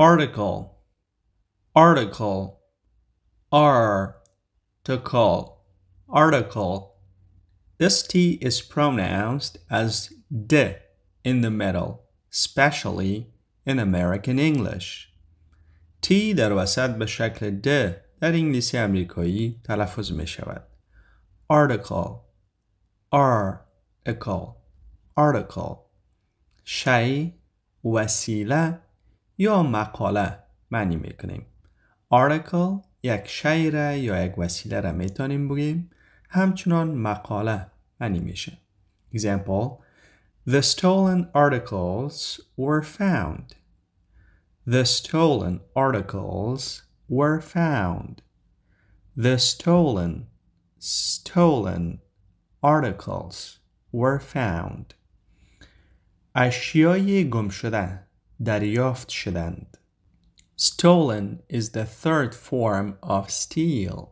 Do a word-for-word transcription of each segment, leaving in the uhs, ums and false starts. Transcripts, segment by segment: article, article, article, article. This T is pronounced as D in the middle, especially in American English. T در وسط به شکل D در انگلیسی امریکایی تلفظ می شود. Article, article, article. شیء، وسیله یا مقاله معنی می کنیم. Article یک شیء را یا یک وسیله را می توانیم بگیم. همچنان مقاله معنی میشه. Example: The stolen articles were found. The stolen articles were found. The stolen, stolen articles were found. اشیای گم شده دریافت شدند. Stolen is the third form of steal.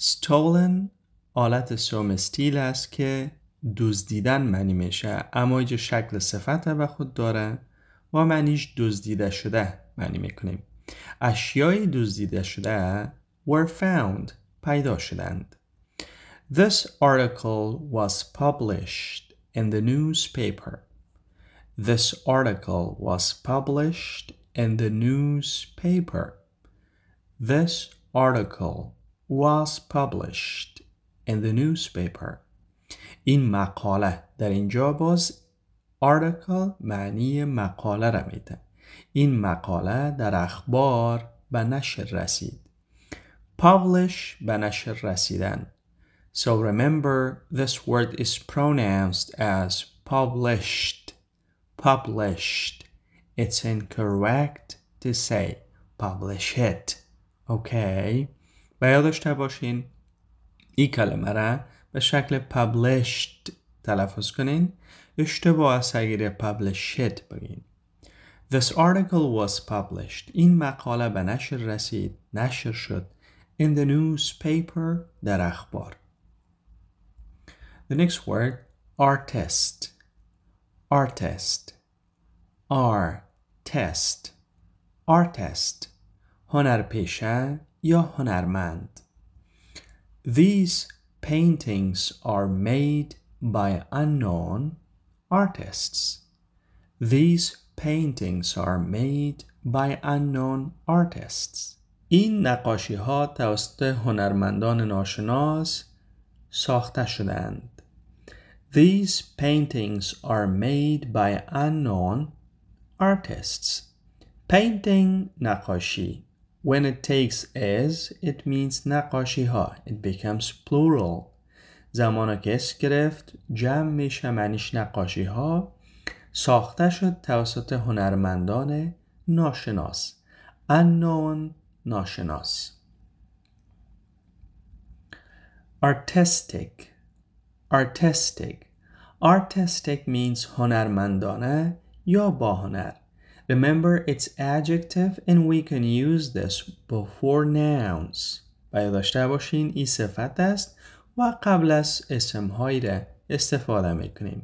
Stolen حالت سوم استیل است که دزدیدن معنی میشه، اما اینجا شکل صفت به خود داره و معنیش دزدیده شده معنی میکنیم. اشیای دزدیده شده were found پیدا شدند. This article was published in the newspaper. This article was published in the newspaper. This article was published in the newspaper. این مقاله در اینجا باز article معنی مقاله را میده. این مقاله در اخبار به نشر رسید. Publish به نشر رسیدن. So remember this word is pronounced as published. Published. It's incorrect to say publish it. Okay. و یاد داشته باشین این کلمه را به شکل published تلفظ کنین. اشتباه است اگر published بگین. This article was published. این مقاله به نشر رسید، نشر شد. In the newspaper در اخبار. The next word artist. Artist. Artist. Artist. هنرپیشه یا هنرمند. These paintings are made by unknown artists. These paintings are made by unknown artists. این نقاشی ها توسط هنرمندان ناشناس ساخته شدند. These paintings are made by unknown artists. Painting نقاشی. When it takes is, it means نقاشی ها. It becomes plural. زمانی که اس گرفت جمع میشه معنیش نقاشی ها. ساخته شد توسط هنرمندان ناشناس. Unknown ناشناس. Artistic. Artistic. Artistic means هنرمندانه یا با هنر. Remember, it's adjective and we can use this before nouns. باید داشته باشین این صفت است و قبل از اسم هایی را استفاده میکنیم.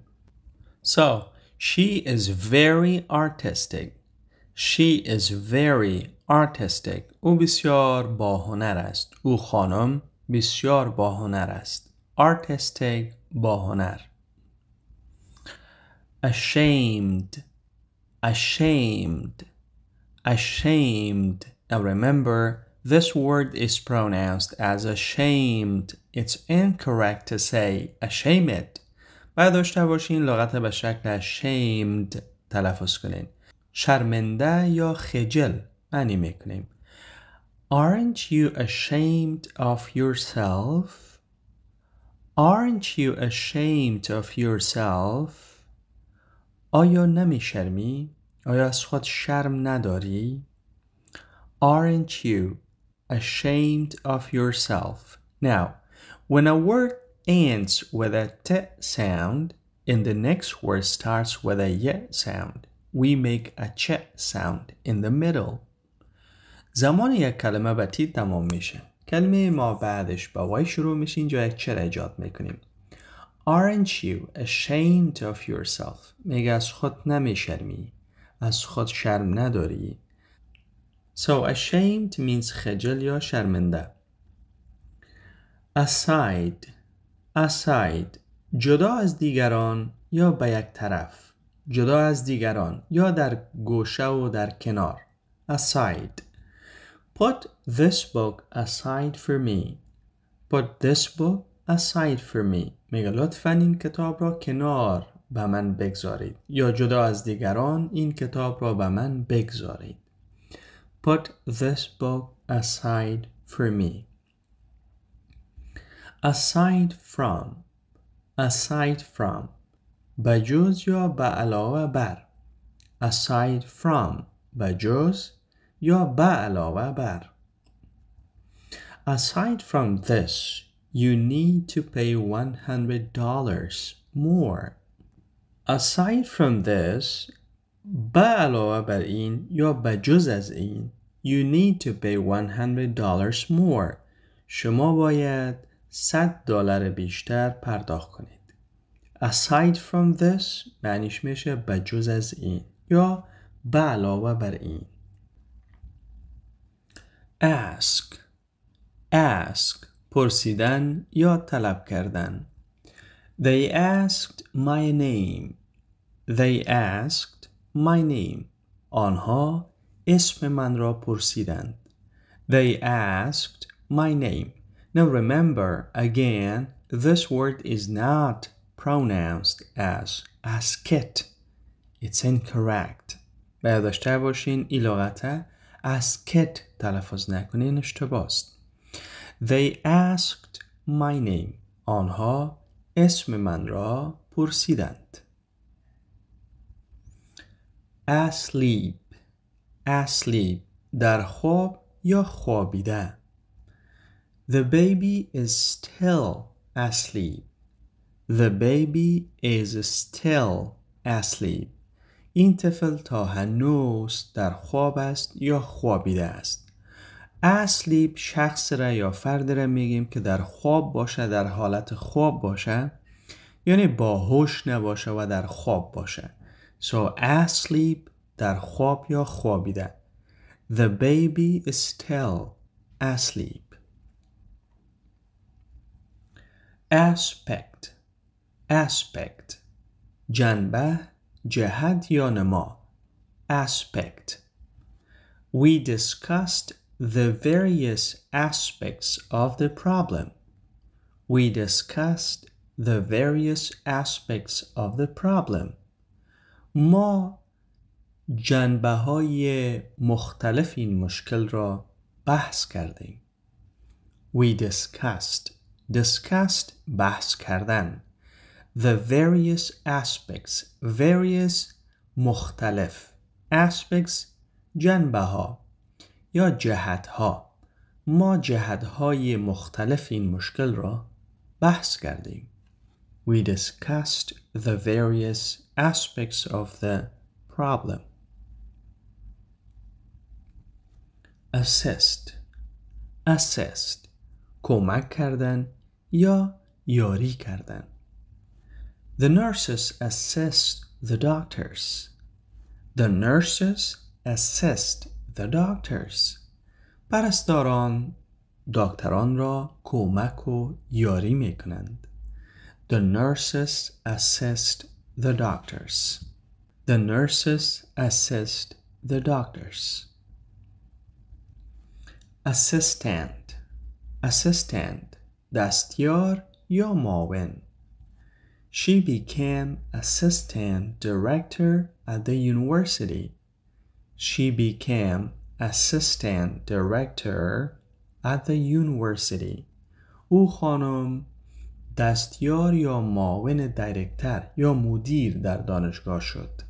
So, she is very artistic. She is very artistic. او بسیار باهنر است. او خانم بسیار باهنر است. Artistic باهنر. Ashamed. Ashamed. Ashamed. Now remember, this word is pronounced as ashamed. It's incorrect to say ashamed. باید داشته باشین لغت به شکل ashamed تلفظ کنین. شرمنده یا خجل معنی میکنیم. Aren't you ashamed of yourself? Aren't you ashamed of yourself? آیا نمی شرمی؟ آیا از خود شرم نداری؟ Aren't you ashamed of yourself? Now, when a word ends with a T sound and the next word starts with a Y sound, we make a CH sound in the middle. زمانی یک کلمه به T تمام میشه. کلمه ما بعدش با Y شروع میشه. اینجا یک چه را ایجاد میکنیم. Aren't you ashamed of yourself? میگه از خود نمی شرمی. از خود شرم نداری. So ashamed means خجل یا شرمنده. Aside, aside, جدا از دیگران یا به یک طرف. جدا از دیگران یا در گوشه و در کنار. Aside. Put this book aside for me. Put this book aside for me. میگه لطفاً این کتاب را کنار به من بگذارید. یا جدا از دیگران این کتاب را به من بگذارید. Put this book aside for me. Aside from. Aside from. بجز یا به علاوه بر. Aside from. بجز یا به علاوه بر. Aside from this, you need to pay one hundred dollars more. Aside from this, به علاوه بر این یا بجز از این, you need to pay one hundred dollars more. شما باید صد دلار بیشتر پرداخت کنید. Aside from this معنیش میشه بجز از این یا به علاوه بر این. Ask. Ask. پرسیدن یا طلب کردن. They asked my name. They asked my name. آنها اسم من را پرسیدند. They asked my name. Now remember again, this word is not pronounced as ask it. It's incorrect. باید داشته باشین این لغت ask it تلفظ نکنین اشتباه است. They asked my name. آنها اسم من را پرسیدند. Asleep. Asleep. در خواب یا خوابیده. The baby is still asleep. The baby is still asleep. این طفل تا هنوز در خواب است یا خوابیده است. Asleep شخص را یا فرد را میگیم که در خواب باشه، در حالت خواب باشه، یعنی باهوش نباشه و در خواب باشه. So asleep در خواب یا خوابیده. The baby is still asleep. Aspect. Aspect. جنبه، جهت یا نما. Aspect. We discussed the various aspects of the problem. We discussed the various aspects of the problem. ما جنبه های مختلف این مشکل را بحث کردیم. We discussed. Discussed بحث کردن. The various aspects. Various مختلف. Aspects جنبه ها یا جهت ها. ما جهت های مختلف این مشکل را بحث کردیم. We discussed the various aspects of the problem. Assist. Assist. کمک کردن یا یاری کردن. The nurses assist the doctors. The nurses assist the doctors. پرستاران دکتران را کمک و یاری می کنند. The nurses assist the doctors. The nurses assist the doctors. Assistant. Assistant. دستیار یا معاون. She became assistant director at the university. She became assistant director at the university. او خانم دستیار یا معاون دایرکتر یا مدیر در دانشگاه شد.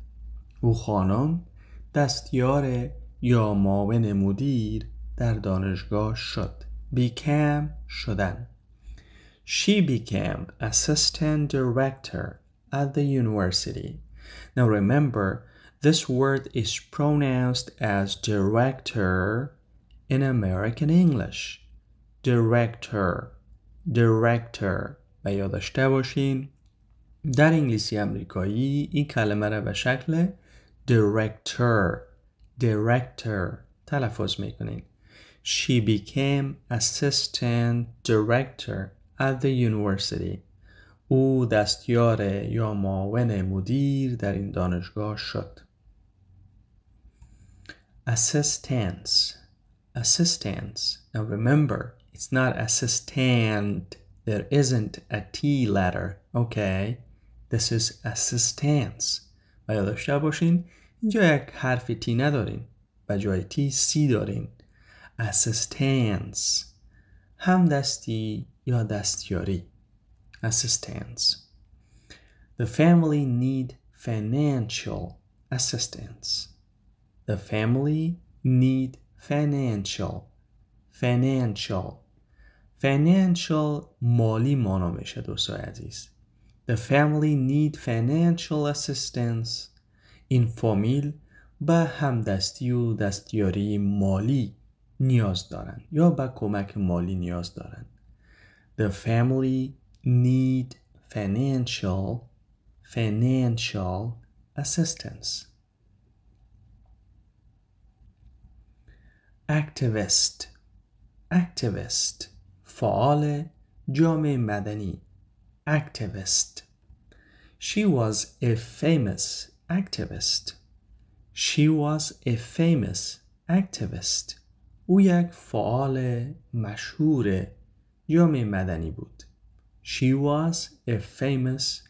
او خانم دستیار یا معاون مدیر در دانشگاه شد. Became شدن. She became assistant director at the university. Now remember, this word is pronounced as director in American English. Director. Director. و یاد داشته باشین در انگلیسی امریکایی این کلمه را به شکل director. Director تلفظ میکنین. She became assistant director at the university. او دستیار یا معاون مدیر در این دانشگاه شد. Assistance. Assistance. Now remember, it's not assistant. There isn't a T letter. Okay. This is assistance. و یادش باشین اینجا یک حرف T ندارین و جای T C دارین. Assistance. همدستی یا دستیاری. Assistance. The family need financial assistance. The family need financial. Financial. Financial مالی مانا میشه دوستای عزیز. The family need financial assistance. این فامیل به همدستی و دستیاری مالی نیاز دارن یا به کمک مالی نیاز دارن. The family need financial financial assistance. Activist. Activist. فعال جامعه مدنی. Activist. She was a famous activist. She was a famous activist. او یک فعال مشهور جامعه مدنی بود. She was a famous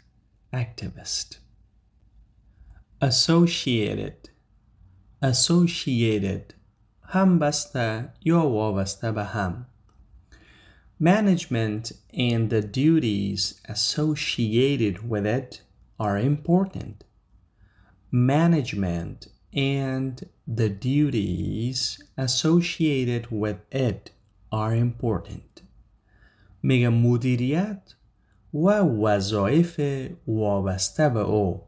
activist. Associated. Associated. همبسته یا وابسته به هم. Management and the duties associated with it are important. Management and the duties associated with it are important. میگم مدیریت و وظایف وابسته به او.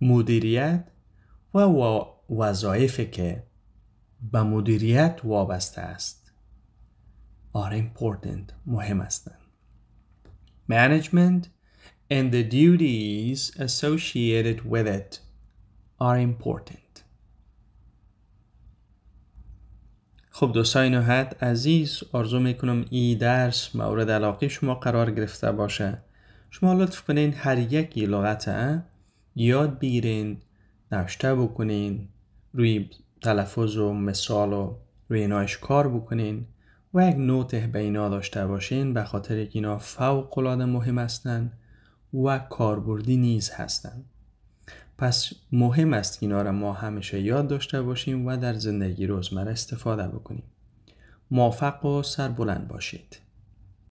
مدیریت و وظایفی که به مدیریت وابسته است. Are important. مهم هستند. Management and the duties associated with it are important. خب دوستای نهاد عزیز، آرزو میکنم این درس مورد علاقه شما قرار گرفته باشه. شما لطف کنین هر یکی لغت یاد بگیرین، نوشته بکنین، روی تلفظ و مثال و روی نایش کار بکنین و یک نوته به اینا داشته باشین به خاطر اینکه اینا فوق‌العاده مهم هستن و کاربردی نیز هستن. پس مهم است که اینا را ما همیشه یاد داشته باشیم و در زندگی روزمره استفاده بکنیم. موفق و سربلند باشید.